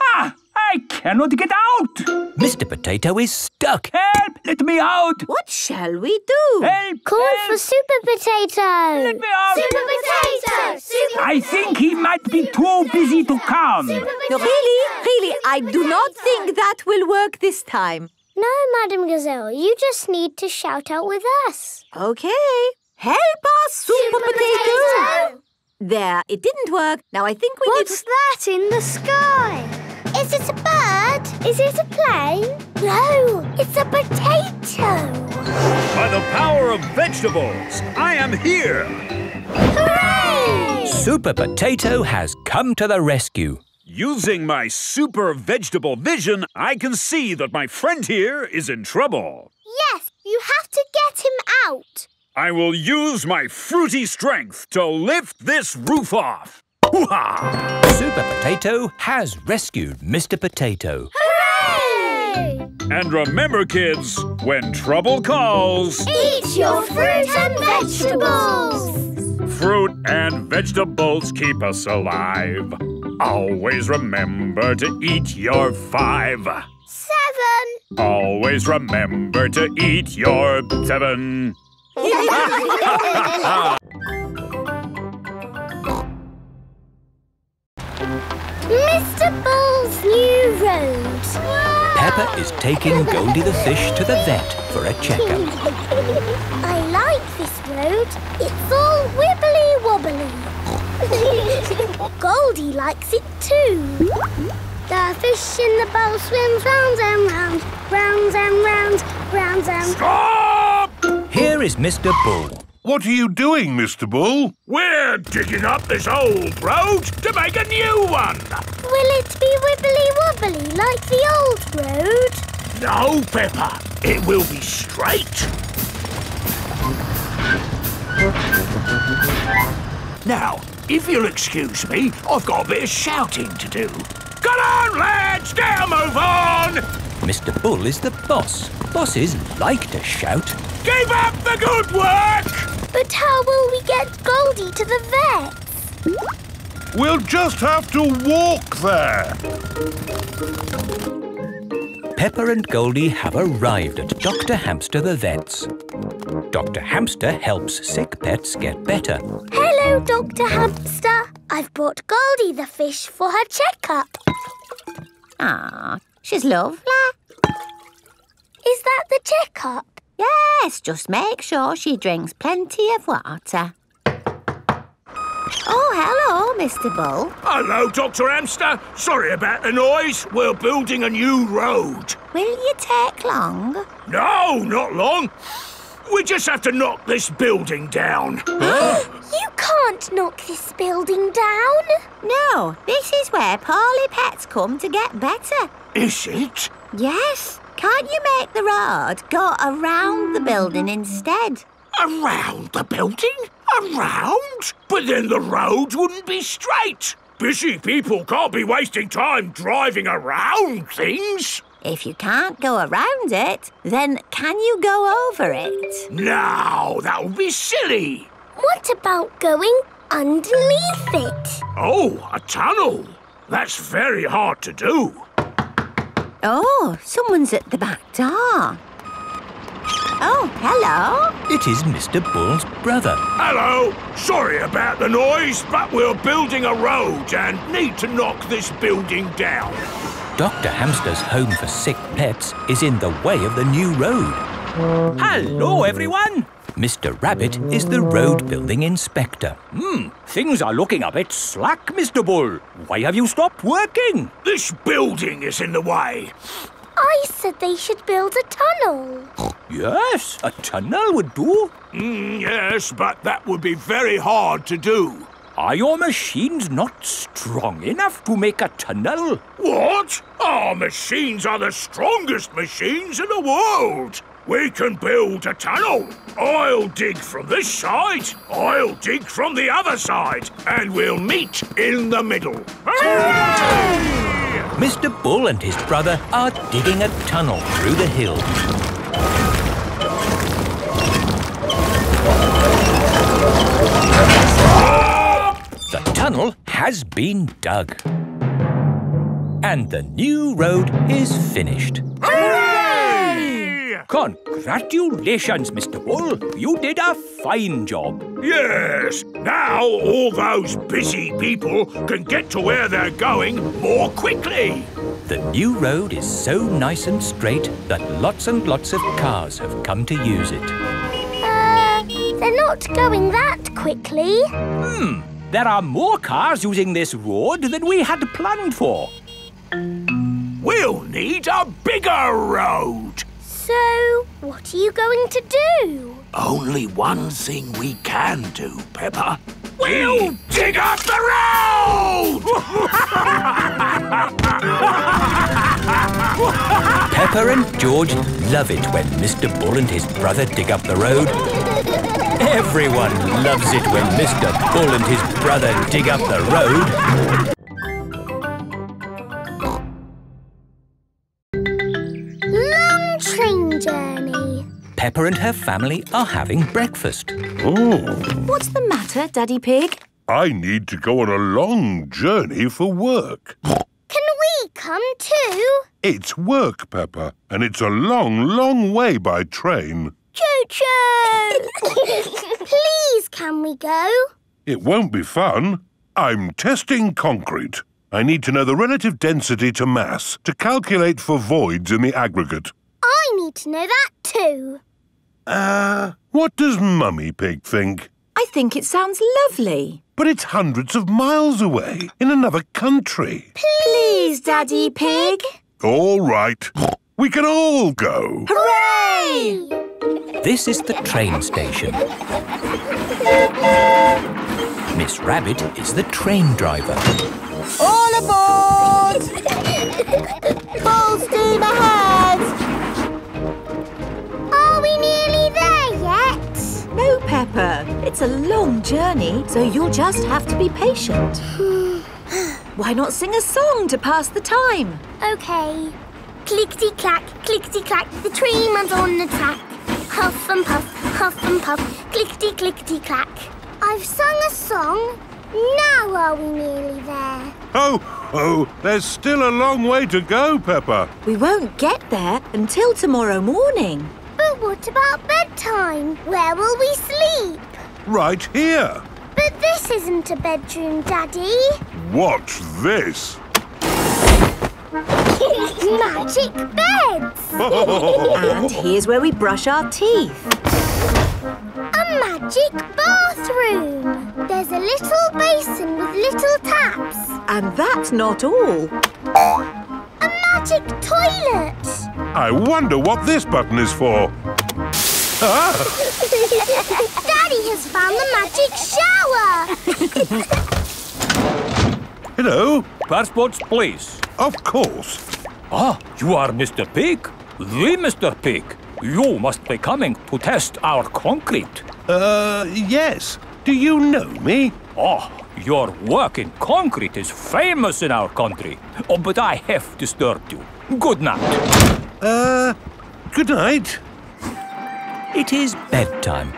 Ah! I cannot get out! Mister Potato is stuck. Help! Let me out! What shall we do? Help! Call help. for Super Potato! Let me out! Super Potato! Super I potato. think he might Super be too potato. busy to come. No, really, really, Super I do potato. not think that will work this time. No, Madame Gazelle, you just need to shout out with us. Okay. Help us, Super, Super Potato. Potato! There, it didn't work. Now I think we What's need to... What's that in the sky? Is it a bird? Is it a plane? No, it's a potato. By the power of vegetables, I am here. Hooray! Super Potato has come to the rescue. Using my super vegetable vision, I can see that my friend here is in trouble. Yes, you have to get him out. I will use my fruity strength to lift this roof off. Hoo-ha! Super Potato has rescued Mister Potato. Hooray! And remember, kids, when trouble calls, eat your fruit and vegetables. Fruit and vegetables keep us alive. Always remember to eat your five. Seven. Always remember to eat your seven. Mister Bull's new road. Peppa is taking Goldie the fish to the vet for a checkup. I like this road. It's all wibbly wobbly. Goldie likes it too. The fish in the bowl swims round and round, round and round, round and Stop! Here is Mister Bull. What are you doing, Mister Bull? We're digging up this old road to make a new one. Will it be wibbly-wobbly like the old road? No, Peppa. It will be straight. Now, if you'll excuse me, I've got a bit of shouting to do. Come on, lads! Get a move on! Mister Bull is the boss. Bosses like to shout. Give up the good work! But how will we get Goldie to the vets? We'll just have to walk there. Peppa and Goldie have arrived at Doctor Hamster the vet's. Doctor Hamster helps sick pets get better. Hello, Doctor Hamster. I've brought Goldie the fish for her checkup. Ah. She's lovely. Is that the checkup? Yes, just make sure she drinks plenty of water. Oh, hello, Mister Bull. Hello, Doctor Hamster. Sorry about the noise. We're building a new road. Will you take long? No, not long. We just have to knock this building down. You can't knock this building down. No, this is where poorly pets come to get better. Is it? Yes. Can't you make the road go around the building instead? Around the building? Around? But then the road wouldn't be straight. Busy people can't be wasting time driving around things. If you can't go around it, then can you go over it? No, that would be silly. What about going underneath it? Oh, a tunnel. That's very hard to do. Oh, someone's at the back door. Oh, hello. It is Mister Bull's brother. Hello. Sorry about the noise, but we're building a road and need to knock this building down. Doctor Hamster's home for sick pets is in the way of the new road. Hello, everyone. Mister Rabbit is the road building inspector. Hmm, things are looking a bit slack, Mister Bull. Why have you stopped working? This building is in the way. I said they should build a tunnel. Yes, a tunnel would do. Mm, yes, but that would be very hard to do. Are your machines not strong enough to make a tunnel? What? Our machines are the strongest machines in the world. We can build a tunnel. I'll dig from this side. I'll dig from the other side. And we'll meet in the middle. Hooray! Mister Bull and his brother are digging a tunnel through the hill. The tunnel has been dug. And the new road is finished. Hooray! Congratulations, Mister Bull. You did a fine job. Yes. Now all those busy people can get to where they're going more quickly. The new road is so nice and straight that lots and lots of cars have come to use it. Uh, they're not going that quickly. Hmm. There are more cars using this road than we had planned for. We'll need a bigger road. So, what are you going to do? Only one thing we can do, Peppa. We'll dig up the road! Peppa and George love it when Mister Bull and his brother dig up the road. Everyone loves it when Mister Bull and his brother dig up the road. Peppa and her family are having breakfast. Ooh. What's the matter, Daddy Pig? I need to go on a long journey for work. Can we come too? It's work, Peppa, and it's a long, long way by train. Choo-choo! Please, can we go? It won't be fun. I'm testing concrete. I need to know the relative density to mass to calculate for voids in the aggregate. I need to know that too. Uh, what does Mummy Pig think? I think it sounds lovely. But it's hundreds of miles away, in another country. Please, Daddy Pig. All right. We can all go. Hooray! This is the train station. Miss Rabbit is the train driver. All aboard! Full steam ahead! No, Peppa. It's a long journey, so you'll just have to be patient. Why not sing a song to pass the time? OK. Clickety-clack, clickety-clack, the train runs on the track. Huff and puff, huff and puff, clickety-clickety-clack. I've sung a song. Now are we nearly there? Oh, oh, there's still a long way to go, Peppa. We won't get there until tomorrow morning. But what about bedtime? Where will we sleep? Right here. But this isn't a bedroom, Daddy. Watch this. Magic beds! And here's where we brush our teeth. A magic bathroom. There's a little basin with little taps. And that's not all. A magic toilet. I wonder what this button is for. Ah! Daddy has found the magic shower. Hello? Passports, please. Of course. Ah, you are Mister Pig? The Mister Pig. You must be coming to test our concrete. Uh, yes. Do you know me? Ah. Oh. Your work in concrete is famous in our country. Oh, but I have disturbed you. Good night. Uh, good night. It is bedtime.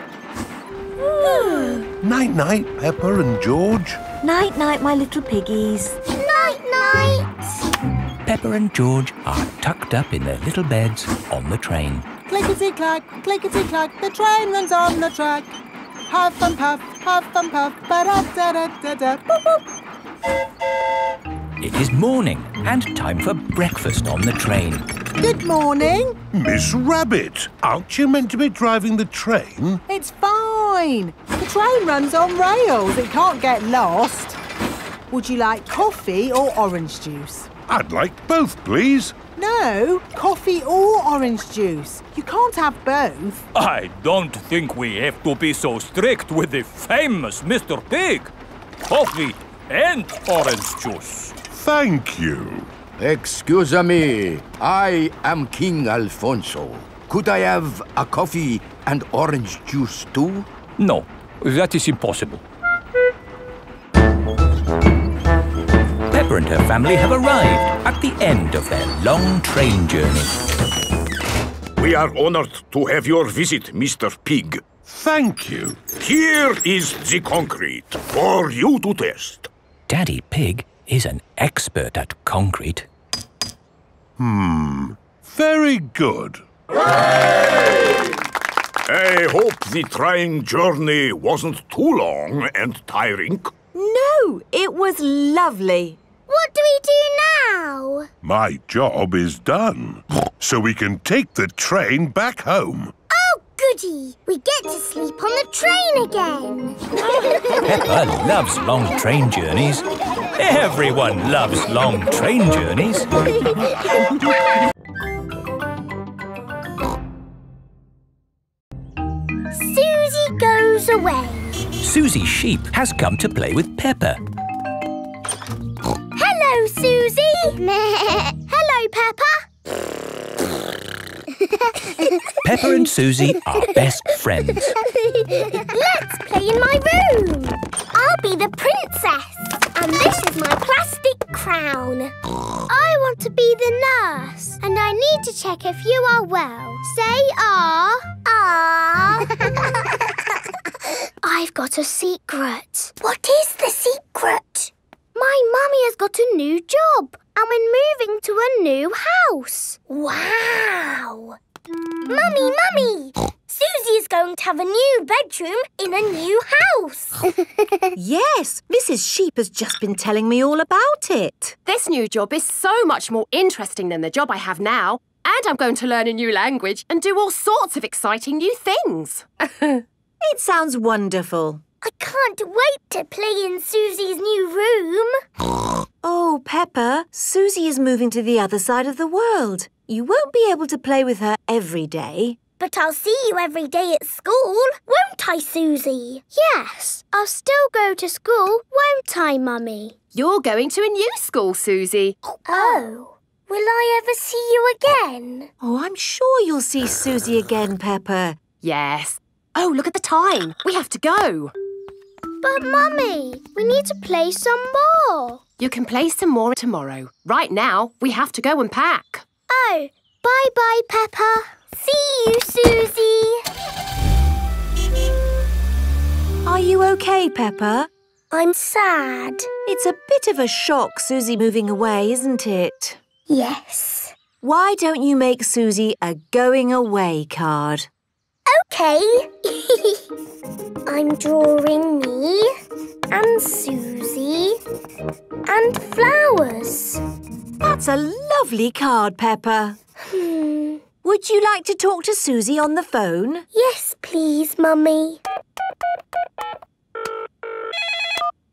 Night-night, Peppa and George. Night-night, my little piggies. Night-night. Peppa and George are tucked up in their little beds on the train. Clickety-clack, clickety-clack, the train runs on the track. Huff and puff, huff and puff, ba-da-da-da-da-da, boop, boop. It is morning and time for breakfast on the train. Good morning. Miss Rabbit, aren't you meant to be driving the train? It's fine. The train runs on rails. It can't get lost. Would you like coffee or orange juice? I'd like both, please. No, coffee or orange juice. You can't have both. I don't think we have to be so strict with the famous Mister Pig. Coffee and orange juice. Thank you. Excuse me. I am King Alfonso. Could I have a coffee and orange juice too? No, that is impossible. Peppa and her family have arrived at the end of their long train journey. We are honored to have your visit, Mister Pig. Thank you. Here is the concrete for you to test. Daddy Pig is an expert at concrete. Hmm. Very good. Hooray! I hope the train journey wasn't too long and tiring. No, it was lovely. What do we do now? My job is done, so we can take the train back home. Oh, goody! We get to sleep on the train again. Peppa loves long train journeys. Everyone loves long train journeys. Susie goes away. Susie Sheep has come to play with Peppa. Hello, Susie! Hello, Peppa! Peppa and Susie are best friends. Let's play in my room! I'll be the princess, and this is my plastic crown. I want to be the nurse, and I need to check if you are well. Say ah. Ah. I've got a secret. What is the secret? My mummy has got a new job and we're moving to a new house. Wow! Mummy, Mummy! Susie's going to have a new bedroom in a new house. Yes, Missus Sheep has just been telling me all about it. This new job is so much more interesting than the job I have now. And I'm going to learn a new language and do all sorts of exciting new things. It sounds wonderful. I can't wait to play in Susie's new room. Oh, Peppa, Susie is moving to the other side of the world. You won't be able to play with her every day. But I'll see you every day at school, won't I, Susie? Yes, I'll still go to school, won't I, Mummy? You're going to a new school, Susie. Oh, will I ever see you again? Oh, I'm sure you'll see Susie again, Peppa. Yes. Oh, look at the time. We have to go. But, Mummy, we need to play some more. You can play some more tomorrow. Right now, we have to go and pack. Oh, bye-bye, Peppa. See you, Susie. Are you OK, Peppa? I'm sad. It's a bit of a shock, Susie moving away, isn't it? Yes. Why don't you make Susie a going-away card? OK. I'm drawing me and Susie and flowers. That's a lovely card, Peppa. Hmm. Would you like to talk to Susie on the phone? Yes, please, Mummy.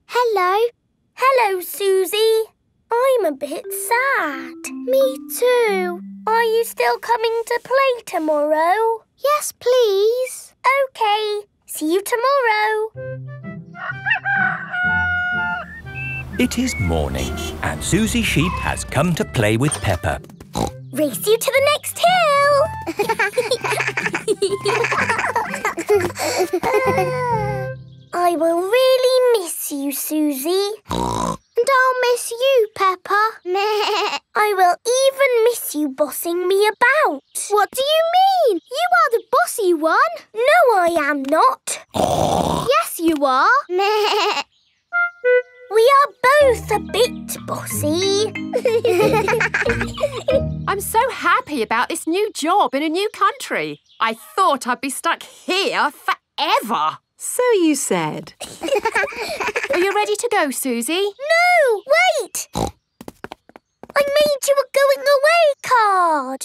Hello. Hello, Susie. I'm a bit sad. Me too. Are you still coming to play tomorrow? Yes, please. OK. See you tomorrow. It is morning and Susie Sheep has come to play with Peppa. Race you to the next hill! I will really miss you, Susie. And I'll miss you, Peppa. I will even miss you bossing me about. What do you mean? You are the bossy one. No, I am not. Yes, you are. We are both a bit bossy. I'm so happy about this new job in a new country. I thought I'd be stuck here forever. So you said. Are you ready to go, Susie? No, wait! I made you a going-away card.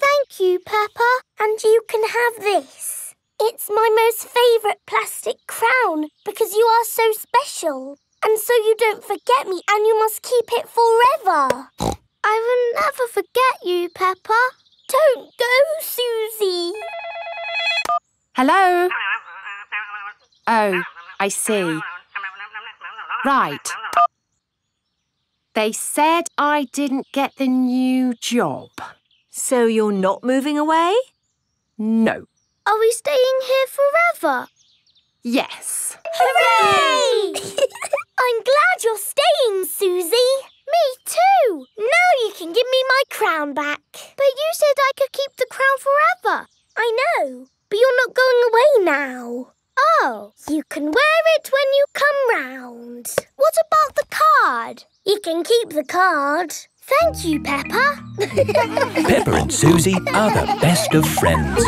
Thank you, Peppa. And you can have this. It's my most favourite plastic crown because you are so special. And so you don't forget me and you must keep it forever. I will never forget you, Peppa. Don't go, Susie. Hello? Oh, I see. Right. They said I didn't get the new job. So you're not moving away? No. Are we staying here forever? Yes. Hooray! I'm glad you're staying, Susie. Me too. Now you can give me my crown back. But you said I could keep the crown forever. I know, but you're not going away now. Oh, you can wear it when you come round. What about the card? You can keep the card. Thank you, Peppa. Peppa and Susie are the best of friends.